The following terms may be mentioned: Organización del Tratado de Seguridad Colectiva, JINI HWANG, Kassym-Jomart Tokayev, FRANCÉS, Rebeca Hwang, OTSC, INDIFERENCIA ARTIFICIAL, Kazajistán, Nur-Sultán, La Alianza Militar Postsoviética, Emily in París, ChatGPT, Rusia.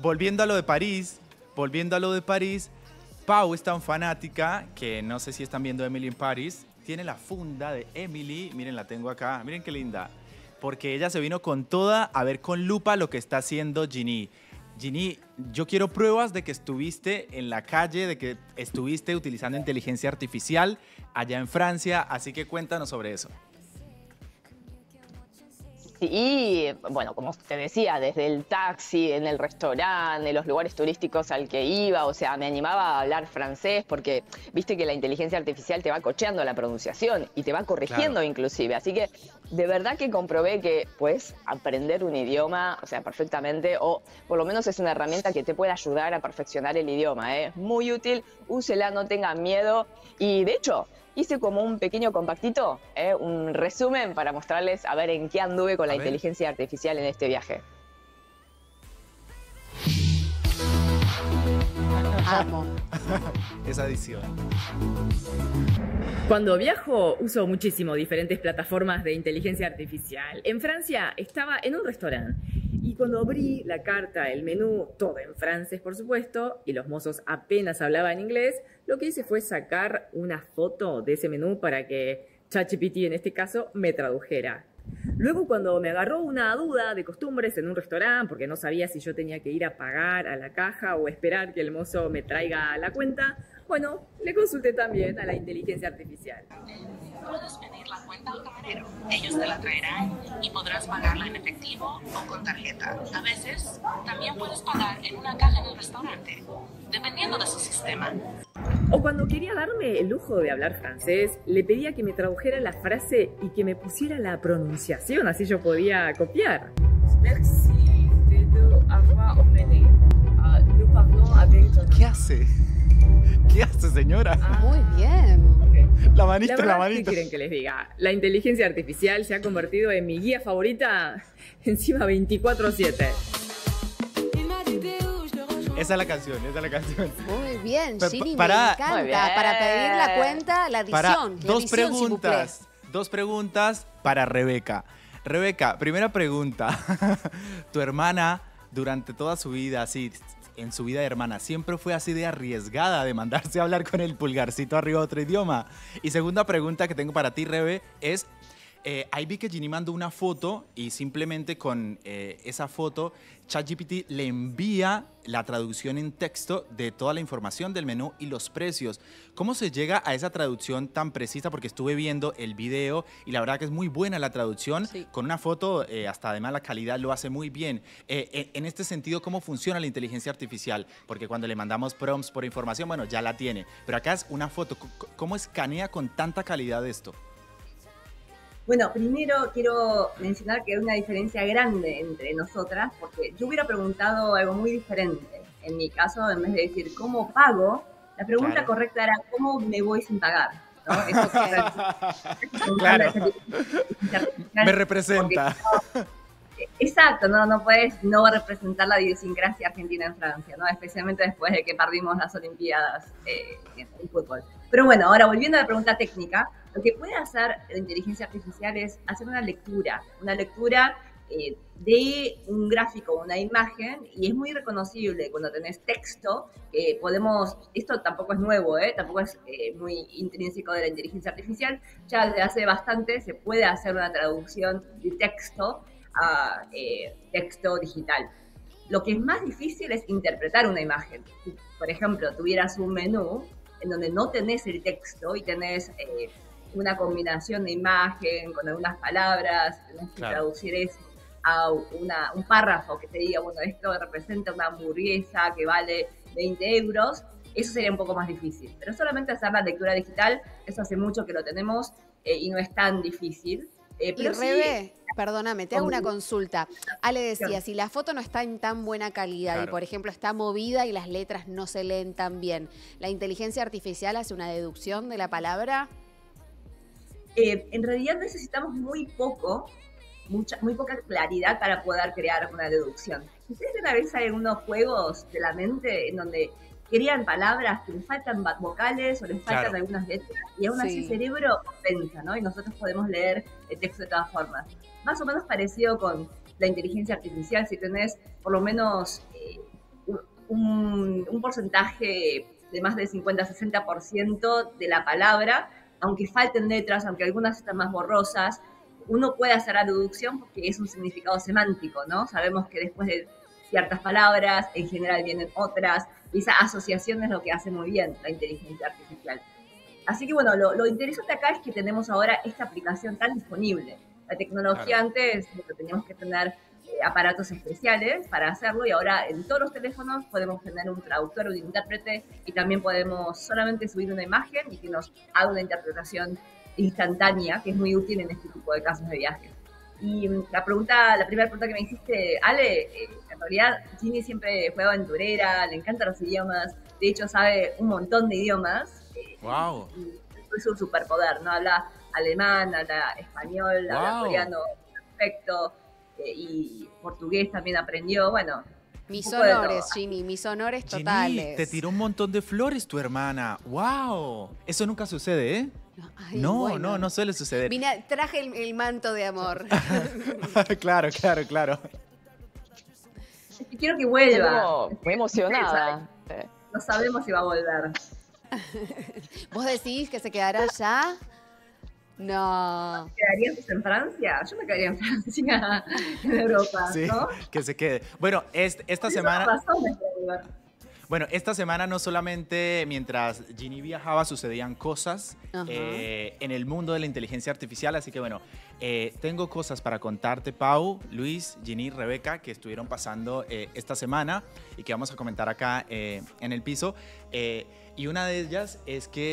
volviendo a lo de París, Pau es tan fanática que no sé si están viendo Emily in París. Tiene la funda de Emily. Miren, la tengo acá. Miren qué linda. Porque ella se vino con toda a ver con lupa lo que está haciendo Jini. Jini, yo quiero pruebas de que estuviste en la calle, de que estuviste utilizando inteligencia artificial allá en Francia. Así que cuéntanos sobre eso. Sí, bueno, como te decía, desde el taxi, en el restaurante, en los lugares turísticos al que iba, o sea, me animaba a hablar francés porque viste que la inteligencia artificial te va cocheando la pronunciación y te va corrigiendo inclusive. Así que de verdad que comprobé que puedes aprender un idioma, o sea, perfectamente, o por lo menos es una herramienta que te puede ayudar a perfeccionar el idioma, ¿eh? Es muy útil, úsela, no tengan miedo. Y de hecho, hice como un pequeño compactito, un resumen para mostrarles a ver en qué anduve con la inteligencia artificial en este viaje. Amo. Es adición. Cuando viajo, uso muchísimo diferentes plataformas de inteligencia artificial. En Francia estaba en un restaurante y cuando abrí la carta, el menú, todo en francés, por supuesto, y los mozos apenas hablaban inglés, lo que hice fue sacar una foto de ese menú para que ChatGPT, en este caso, me tradujera. Luego, cuando me agarró una duda de costumbres en un restaurante, porque no sabía si yo tenía que ir a pagar a la caja o esperar que el mozo me traiga la cuenta, bueno, le consulté también a la inteligencia artificial. Puedes pedir la cuenta al camarero. Ellos te la traerán y podrás pagarla en efectivo o con tarjeta. A veces, también puedes pagar en una caja en el restaurante, dependiendo de su sistema. O cuando quería darme el lujo de hablar francés, le pedía que me tradujera la frase y que me pusiera la pronunciación, así yo podía copiar. Merci de nous avoir emmenés. Nous parlons avec... ¿Qué hace? ¿Qué hace, señora? Ah, muy bien. La manita, la manita. ¿Qué quieren que les diga? La inteligencia artificial se ha convertido en mi guía favorita, encima 24/7. Esa es la canción, esa es la canción. Muy bien, Jini, me encanta. Muy bien. Para pedir la cuenta, la adición. Dos preguntas para Rebeca. Rebeca, primera pregunta. Tu hermana, durante toda su vida, así... en su vida de hermana, ¿siempre fue así de arriesgada de mandarse a hablar con el pulgarcito arriba de otro idioma? Y segunda pregunta que tengo para ti, Rebe, es, ahí vi que Jini mandó una foto y simplemente con esa foto ChatGPT le envía la traducción en texto de toda la información del menú y los precios. ¿Cómo se llega a esa traducción tan precisa? Porque estuve viendo el video y la verdad que es muy buena la traducción. Sí. Con una foto, hasta además la calidad lo hace muy bien. En este sentido, ¿cómo funciona la inteligencia artificial? Porque cuando le mandamos prompts por información, bueno, ya la tiene. Pero acá es una foto. ¿Cómo escanea con tanta calidad esto? Bueno, primero quiero mencionar que hay una diferencia grande entre nosotras, porque yo hubiera preguntado algo muy diferente. En mi caso, en vez de decir ¿cómo pago?, la pregunta correcta era ¿cómo me voy sin pagar? ¿No? Eso me representa. No, exacto, no puedes no representar la idiosincrasia argentina en Francia, ¿no? Especialmente después de que perdimos las Olimpiadas en fútbol. Pero bueno, ahora volviendo a la pregunta técnica, lo que puede hacer la inteligencia artificial es hacer una lectura de un gráfico, una imagen, y es muy reconocible cuando tenés texto, esto tampoco es nuevo, tampoco es muy intrínseco de la inteligencia artificial, ya desde hace bastante se puede hacer una traducción de texto a texto digital. Lo que es más difícil es interpretar una imagen. Si, por ejemplo, tuvieras un menú en donde no tenés el texto y tenés... una combinación de imagen con algunas palabras, tenés que traducir eso a un párrafo que te diga, bueno, esto representa una hamburguesa que vale 20 €, eso sería un poco más difícil. Pero solamente hacer la lectura digital, eso hace mucho que lo tenemos y no es tan difícil. Pero y Rebe, sí, perdóname, te hago una consulta. Ale decía, si la foto no está en tan buena calidad y, por ejemplo, está movida y las letras no se leen tan bien, ¿la inteligencia artificial hace una deducción de la palabra? En realidad necesitamos muy poca claridad para poder crear una deducción. ¿Ustedes ven a veces algunos juegos de la mente en donde crean palabras que les faltan vocales o les faltan algunas letras y aún así el cerebro compensa, ¿no? Y nosotros podemos leer el texto de todas formas. Más o menos parecido con la inteligencia artificial, si tenés por lo menos un porcentaje de más del 50-60% de la palabra, aunque falten letras, aunque algunas están más borrosas, uno puede hacer la deducción porque es un significado semántico, ¿no? Sabemos que después de ciertas palabras, en general vienen otras, y esa asociación es lo que hace muy bien la inteligencia artificial. Así que bueno, lo interesante acá es que tenemos ahora esta aplicación tan disponible. La tecnología antes teníamos que tener aparatos especiales para hacerlo, y ahora en todos los teléfonos podemos tener un traductor, un intérprete, y también podemos solamente subir una imagen y que nos haga una interpretación instantánea, que es muy útil en este tipo de casos de viajes. Y la primera pregunta que me hiciste, Ale, en realidad Jini siempre fue aventurera, le encantan los idiomas, de hecho sabe un montón de idiomas. Wow. Y es un superpoder, ¿no? Habla alemán, habla español, wow, habla coreano perfecto, y portugués también aprendió, bueno. Mis honores, Jini, mis honores totales. Jini, te tiró un montón de flores tu hermana, wow, eso nunca sucede, ¿eh? Ay, no, bueno, no suele suceder. Mira, traje el manto de amor. Claro. Quiero que vuelva. Muy emocionada. No sabemos si va a volver. ¿Vos decís que se quedará allá? No. ¿Quedarías en Francia? Yo me quedaría en Francia, en Europa, sí, ¿no? Que se quede. Bueno, esta semana... Bueno, esta semana no solamente mientras Jini viajaba sucedían cosas en el mundo de la inteligencia artificial, así que bueno, tengo cosas para contarte, Pau, Luis, Jini, Rebeca, que estuvieron pasando esta semana y que vamos a comentar acá en el piso. Y una de ellas es que